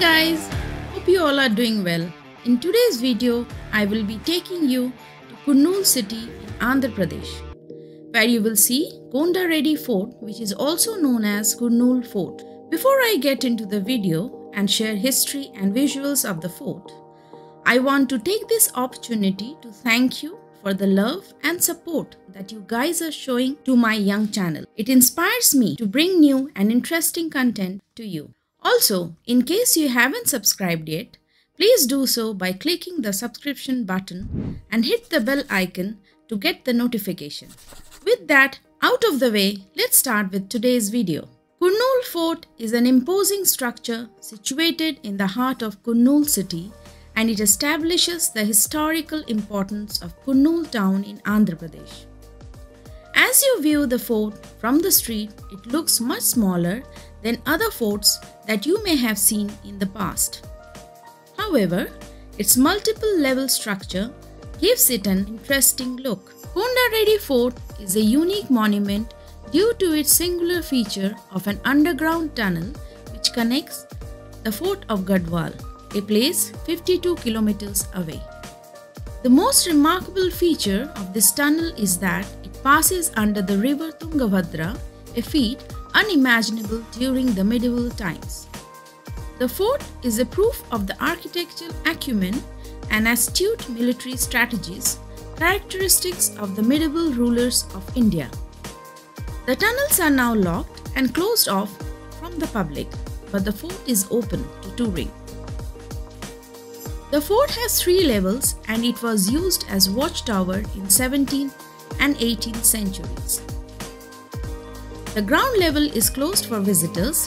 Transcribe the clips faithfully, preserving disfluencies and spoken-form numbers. guys, hope you all are doing well. In today's video, I will be taking you to Kurnool city in Andhra Pradesh, where you will see Konda Reddy Fort, which is also known as Kurnool Fort. Before I get into the video and share history and visuals of the fort, I want to take this opportunity to thank you for the love and support that you guys are showing to my young channel. It inspires me to bring new and interesting content to you. Also, in case you haven't subscribed yet, please do so by clicking the subscription button and hit the bell icon to get the notification. With that out of the way, let's start with today's video. Kurnool Fort is an imposing structure situated in the heart of Kurnool city, and it establishes the historical importance of Kurnool town in Andhra Pradesh. As you view the fort from the street, it looks much smaller than other forts that you may have seen in the past. However, its multiple level structure gives it an interesting look. Konda Reddy Fort is a unique monument due to its singular feature of an underground tunnel which connects the fort of Gadwal, a place fifty-two kilometers away. The most remarkable feature of this tunnel is that it passes under the river Tungabhadra, a feat unimaginable during the medieval times. The fort is a proof of the architectural acumen and astute military strategies, characteristics of the medieval rulers of India. The tunnels are now locked and closed off from the public, but the fort is open to touring. The fort has three levels and it was used as watchtower in seventeenth and eighteenth centuries. The ground level is closed for visitors,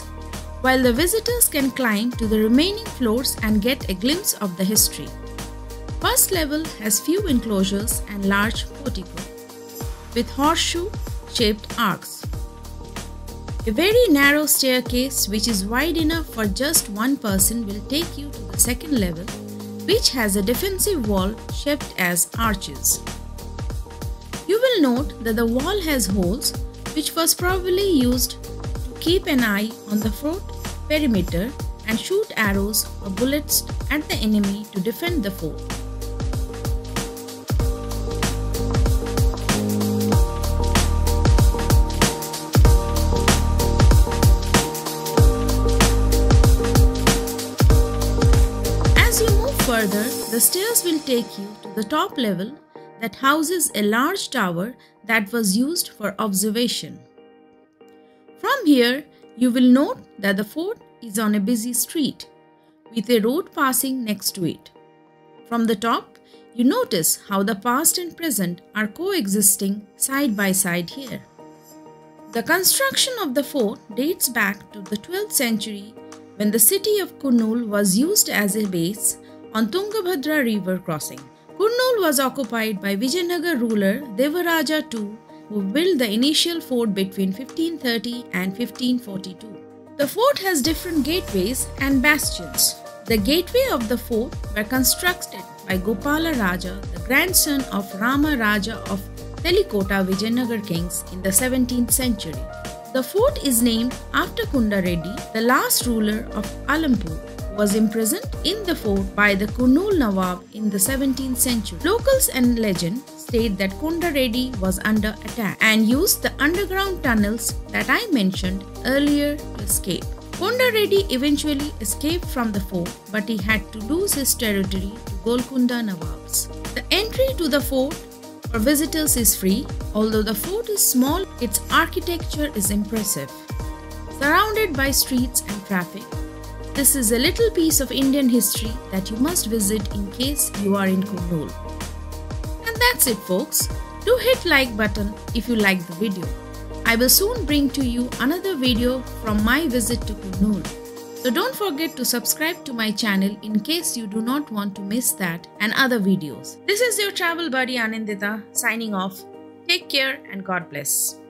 while the visitors can climb to the remaining floors and get a glimpse of the history. First level has few enclosures and large portico with horseshoe-shaped arcs. A very narrow staircase which is wide enough for just one person will take you to the second level, which has a defensive wall shaped as arches. You will note that the wall has holes, which was probably used to keep an eye on the fort perimeter and shoot arrows or bullets at the enemy to defend the fort. Further, the stairs will take you to the top level that houses a large tower that was used for observation. From here, you will note that the fort is on a busy street with a road passing next to it. From the top, you notice how the past and present are coexisting side by side here. The construction of the fort dates back to the twelfth century, when the city of Kurnool was used as a base on Tungabhadra river crossing. Kurnool was occupied by Vijayanagar ruler Devaraja the second, who built the initial fort between fifteen thirty and fifteen forty-two. The fort has different gateways and bastions. The gateway of the fort were constructed by Gopala Raja, the grandson of Rama Raja of Telikota Vijayanagar kings in the seventeenth century. The fort is named after Konda Reddy, the last ruler of Alampur, was imprisoned in the fort by the Kurnool Nawab in the seventeenth century. Locals and legend state that Konda Reddy was under attack and used the underground tunnels that I mentioned earlier to escape. Konda Reddy eventually escaped from the fort, but he had to lose his territory to Golconda Nawabs. The entry to the fort for visitors is free. Although the fort is small, its architecture is impressive. Surrounded by streets and traffic, this is a little piece of Indian history that you must visit in case you are in Kurnool. And that's it, folks. Do hit like button if you like the video. I will soon bring to you another video from my visit to Kurnool. So don't forget to subscribe to my channel in case you do not want to miss that and other videos. This is your travel buddy Anandita signing off. Take care and God bless.